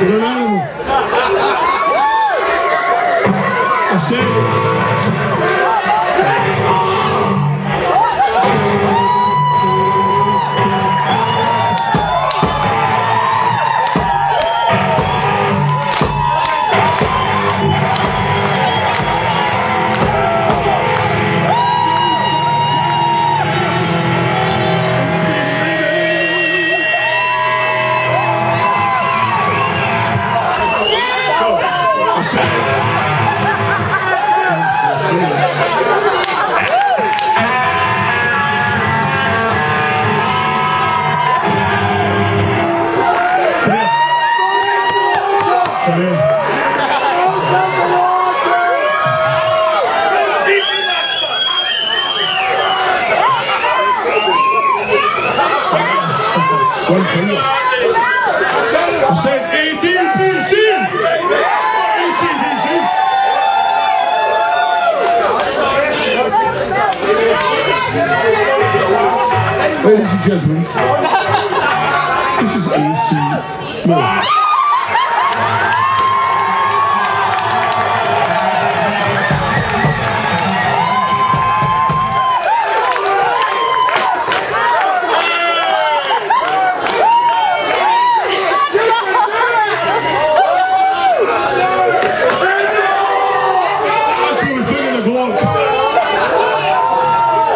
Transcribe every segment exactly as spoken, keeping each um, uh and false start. Ironiamo. I say. I said A D B C! A D B C! Ladies and gentlemen, this is A C. No.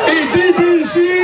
A D B C!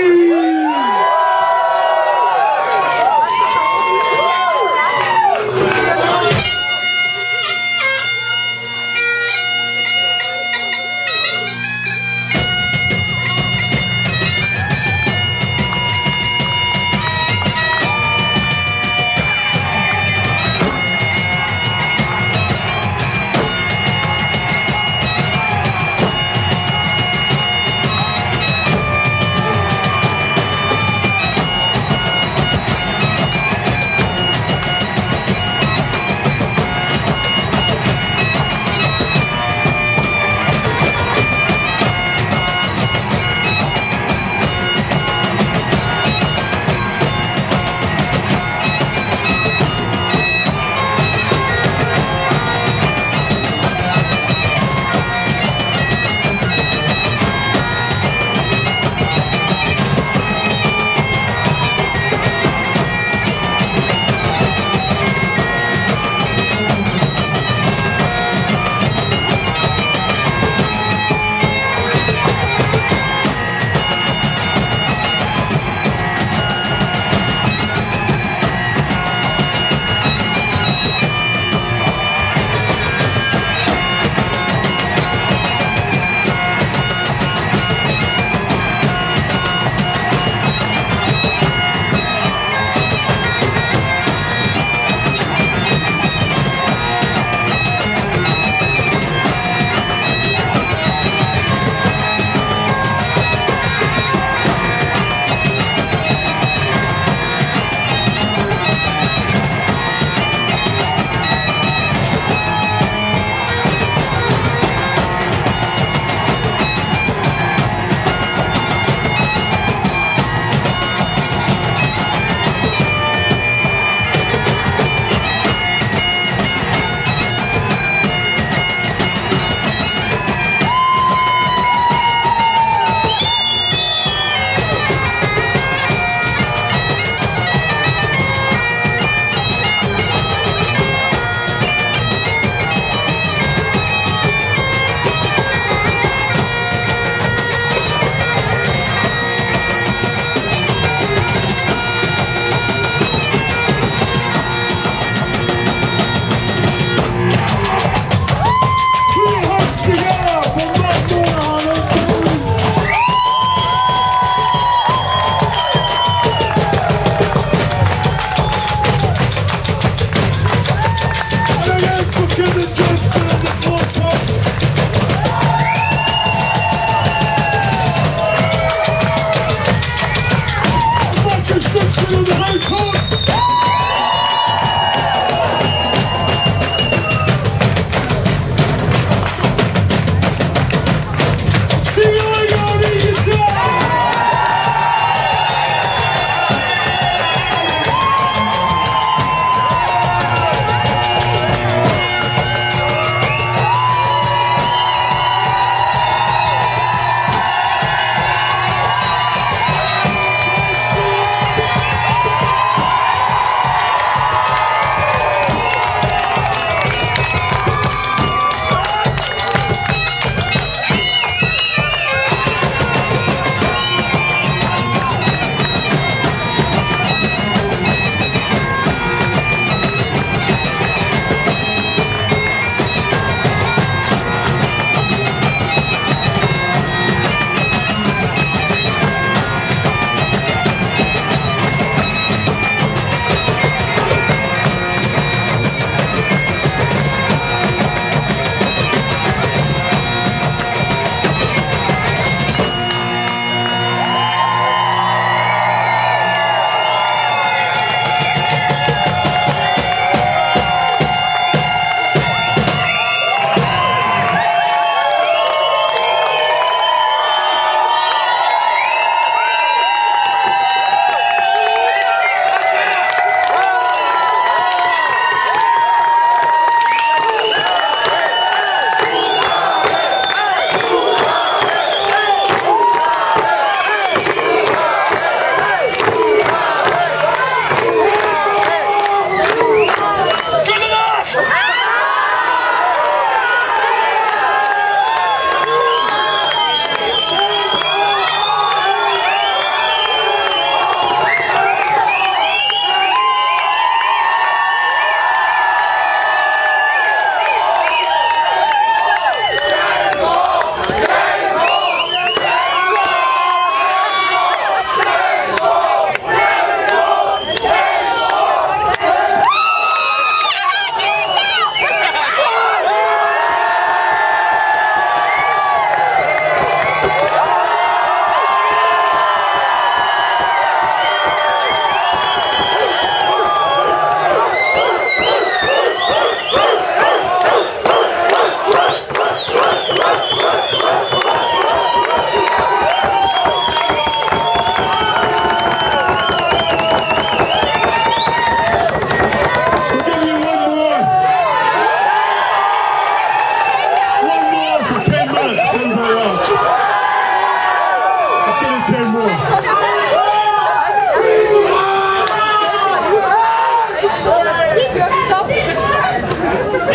and ten more.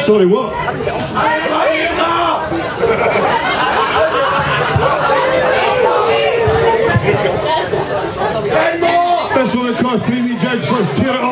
Sorry, what? ten more! That's what I call three judge. Let's tear it up.